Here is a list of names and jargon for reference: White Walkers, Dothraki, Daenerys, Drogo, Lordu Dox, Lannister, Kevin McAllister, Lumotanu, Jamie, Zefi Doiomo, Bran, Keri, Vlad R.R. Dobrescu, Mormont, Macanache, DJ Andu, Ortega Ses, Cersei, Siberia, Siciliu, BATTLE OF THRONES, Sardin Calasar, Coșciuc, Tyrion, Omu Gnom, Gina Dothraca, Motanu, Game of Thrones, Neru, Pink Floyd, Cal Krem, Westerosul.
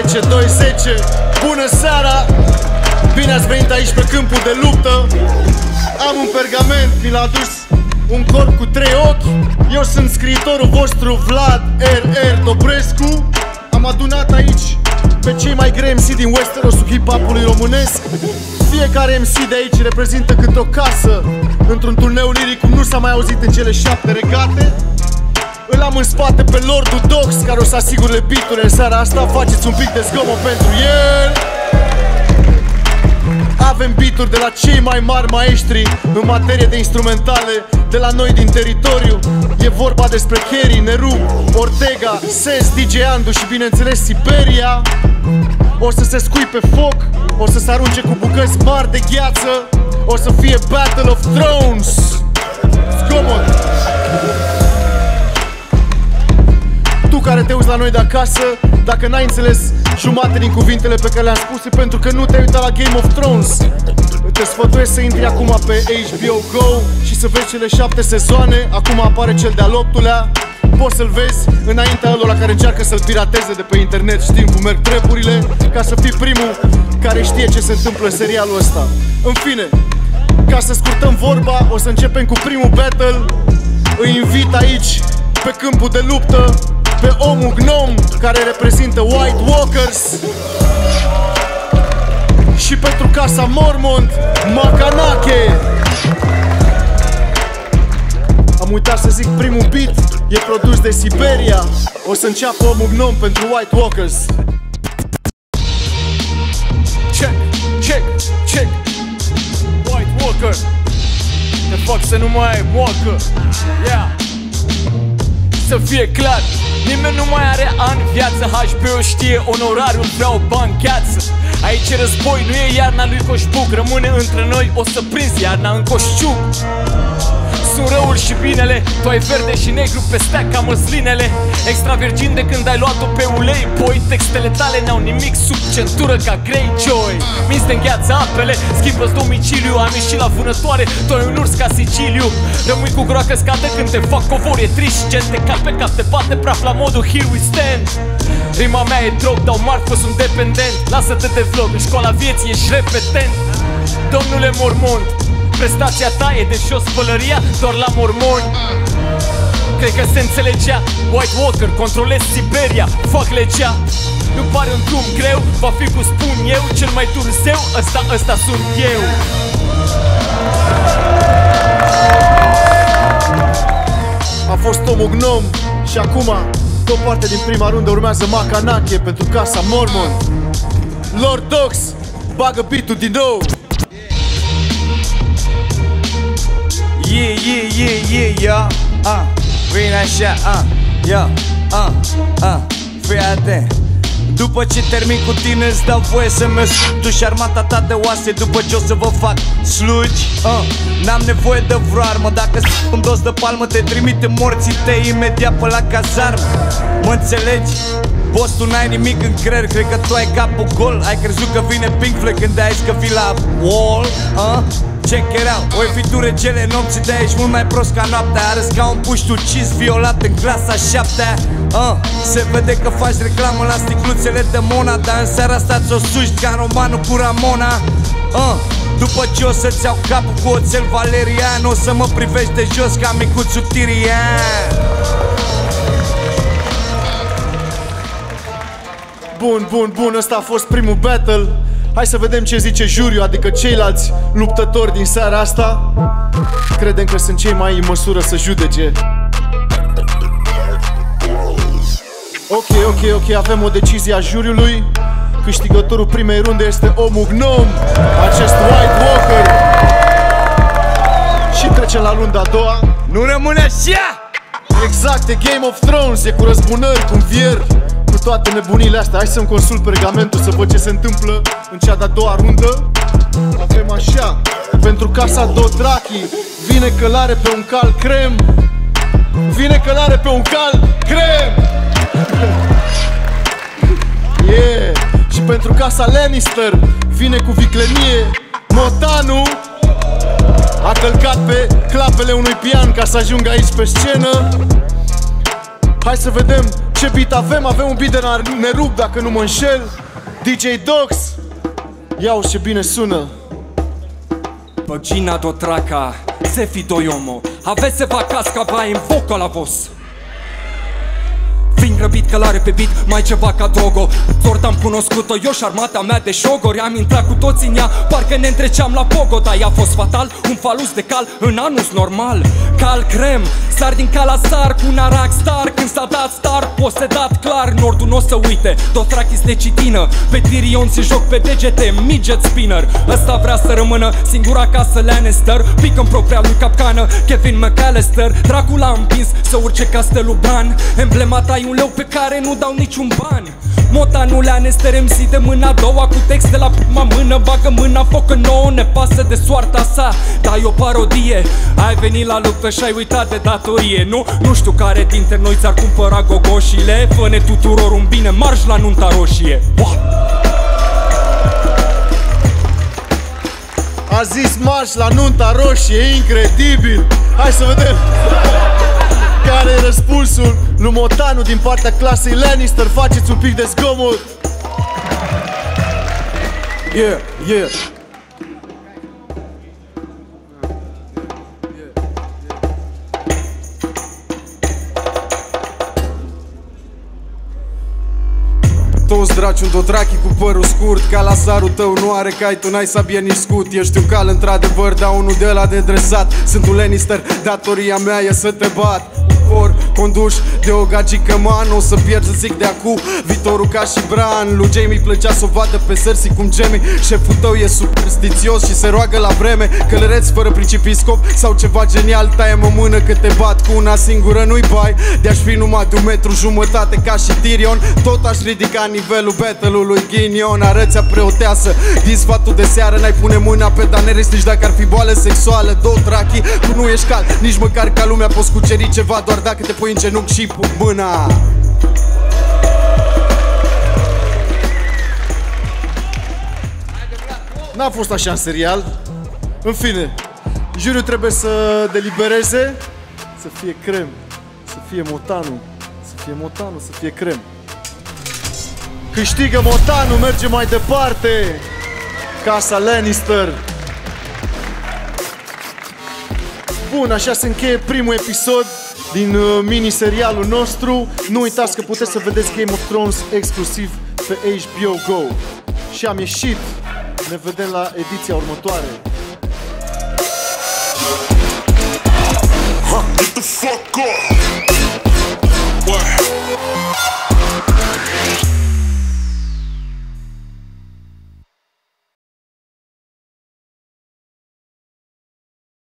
10-2-10. Bună seara! Bine ați venit aici pe câmpul de luptă. Am un pergament, mi l-a adus un corp cu 3 ochi. Eu sunt scriitorul vostru, Vlad R.R. Dobrescu. Am adunat aici pe cei mai grei MC din Westerosul hip-hop-ului românesc. Fiecare MC de aici reprezintă câte o casă într-un turneu liric cum nu s-a mai auzit în cele 7 regate. Îl am în spate pe Lordu Dox, care o să asigure beat-uri în seara asta. Faceți un pic de zgomot pentru el. Avem beat-uri de la cei mai mari maestri în materie de instrumentale de la noi din teritoriu. E vorba despre Keri, Neru, Ortega, Ses, DJ Andu și bineînțeles Siberia. O să se scui pe foc, o să se arunce cu bucăți mari de gheață. O să fie BATTLE OF THRONES. Zgomot! Tu care te uiți la noi de acasă, dacă n-ai înțeles jumate din cuvintele pe care le-am spus, e pentru că nu te-ai uitat la Game of Thrones. Te sfătuiesc să intri acum pe HBO GO și să vezi cele 7 sezoane. Acum apare cel de-al 8-lea. Poți să-l vezi înaintea ălora care încearcă să-l pirateze de pe internet. Știm cum merg treburile, ca să fii primul care știe ce se întâmplă în serialul ăsta. În fine, ca să scurtăm vorba, o să începem cu primul battle. Îi invit aici, pe câmpul de luptă, pe Omu Gnom, care reprezintă White Walkers, și pentru casa Mormont, Macanache. Am uitat să zic primul beat, e produs de Siberia. O să înceapă Omu Gnom pentru White Walkers. Check, check, check. White Walker, te fac să nu mai ai moacă. Yeah. Să fie clar, nimeni nu mai are ani viață. HBO știe onorariul, vreau bancheață. Aici e război, nu e iarna lui Coșbuc. Rămâne între noi, o să prinzi iarna în Coșciuc. Sunt răul și binele, tu ai verde și negru pe stea ca măslinele. Extravergin de când ai luat-o pe ulei, poi textele tale n-au nimic sub centură ca Greyjoy. Minți te-ngheață apele, schimbă-ți domiciliu, am ieșit la vânătoare, tu ai un urs ca Siciliu. Rămâi cu groacă scadă când te fac covor, e trist, gen te cap pe cap, te bate praf la modul here we stand. Rima mea e drog, dau marfă, sunt dependent. Lasă-te de vlog, în școala vieții ești repetent. Domnule Mormont, prestația ta e de jos pălăria doar la mormoni. Cred că se înțelegea. White Walker, controlez Siberia, fac legea. Nu pare un drum greu, va fi cu spun eu cel mai turzeu, ăsta sunt eu. A fost Omu Gnom și acum, tot parte din prima rundă, urmează Macanache pentru casa Mormont. Lord Dox, bagă beat-ul din nou. Vine așa, fii atent. După ce termin cu tine îți dau voie să mă tu și armata ta de oase. După ce o să vă fac slugi, n-am nevoie de vreo armă. Dacă un dos de palmă te trimite morții tăi imediat pe la cazarmă. Mă înțelegi? Boss, tu n-ai nimic în creier, cred că tu ai capul gol. Ai crezut că vine Pink Floyd când ai zis că vii la wall? Check it out, o evitură cele nopții, de ești mult mai prost ca noaptea. Arăți ca un puș ucis violat în clasa 7-a. Se vede că faci reclamă la sticluțele de Mona, dar în seara asta ți-o suști ca romanul cu Ramona. După ce o să-ți iau capul cu oțel valerian, o să mă privești de jos ca micuțul Tyrion. Bun, ăsta a fost primul battle. Hai să vedem ce zice juriu, adică ceilalți luptători din seara asta. Credem că sunt cei mai în măsură să judece. Ok, avem o decizie a juriului. Câștigătorul primei runde este Omu Gnom, acest White Walker. Și trecem la runda a doua. Nu rămâne așa! Exact, e Game of Thrones, e cu răzbunări, cu învieri, cu toate nebunile astea. Hai să-mi consult pergamentul să văd ce se întâmplă în cea de-a doua rundă. Avem așa, pentru casa Dothraki, vine călare pe un Cal Krem. Vine călare pe un Cal Krem. Yeah. Și pentru casa Lannister, vine cu viclenie Motanu. A călcat pe clapele unui pian ca să ajungă aici pe scenă. Hai să vedem Ce beat avem? Avem un beat de la Neru, dacă nu mă înșel, DJ Dox. Iau ce bine sună. Gina Dothraca, Zefi Doiomo, aveți să vă casca vai în foca la vos. Vin grăbit călare pe beat, mai ceva ca Drogo. Sorta-am cunoscut-o eu și armata mea de șogori. Am intrat cu toți în ea, parcă ne întreceam la pogo. Dar ea a fost fatal, un falus de cal în anus normal. Cal Krem, Sardin Calasar, cu un arac star. Când s-a dat star, posedat clar. Nordul n-o să uite, Dothraki-s de citină. Pe Tyrion se joc pe degete, midget spinner. Ăsta vrea să rămână, singura casă Lannister. Pică în propria lui capcană, Kevin McAllister. Dracul l-a împins să urce castelul Bran. Emblema ta un leu pe care nu dau niciun bani. Motanu Lannister MC de mâna a doua, cu text de la prima mână. Bagă mâna foc în nouă, ne pasă de soarta sa. Dar e o parodie. Ai venit la luptă și ai uitat de datorie, nu? Nu știu care dintre noi ți-ar cumpăra gogoșile. Fă-ne tuturor un bine, marș la nunta roșie. A zis marș la nunta roșie, incredibil. Hai să vedem care e răspunsul. Lumotanu din partea clasei Lannister, faceți un pic de zgomot. Yeah, yeah. Toți draci un Dothraki cu părul scurt. Calasarul tău nu are cai, tu n-ai sabie nici scut. Ești un cal într-adevăr, dar unul de la de dresat. Sunt un Lannister, datoria mea e să te bat. Or, conduși de o gagică man, o să pierzi, zic de acum, viitorul ca și Bran. Lui Jamie plăcea să o vadă pe Cersei cum gemii. Șeful tău e superstițios și se roagă la vreme. Călăreți fără principii scop sau ceva genial. Taie-mă mână că te bat cu una singură, nu-i bai. De-aș fi numai de un metru jumătate ca și Tyrion, tot aș ridica nivelul battle-ului ghinion. Arăția preoteasă din sfatul de seară, n-ai pune mâna pe Daenerys nici dacă ar fi boală sexuală. Dothraki, tu nu ești cal, nici măcar ca lumea poți cuceri ceva doar dacă te pui în genunchi și pui mâna. N-a fost așa în serial. În fine, juriul trebuie să delibereze. Să fie Krem, să fie Motanu, să fie Motanu, să fie Krem. Câștigă Motanu, merge mai departe. Casa Lannister. Bun, așa se încheie primul episod din mini-serialul nostru. Nu uitați că puteți să vedeți Game of Thrones exclusiv pe HBO GO. Și am ieșit. Ne vedem la ediția următoare. Get the fuck up.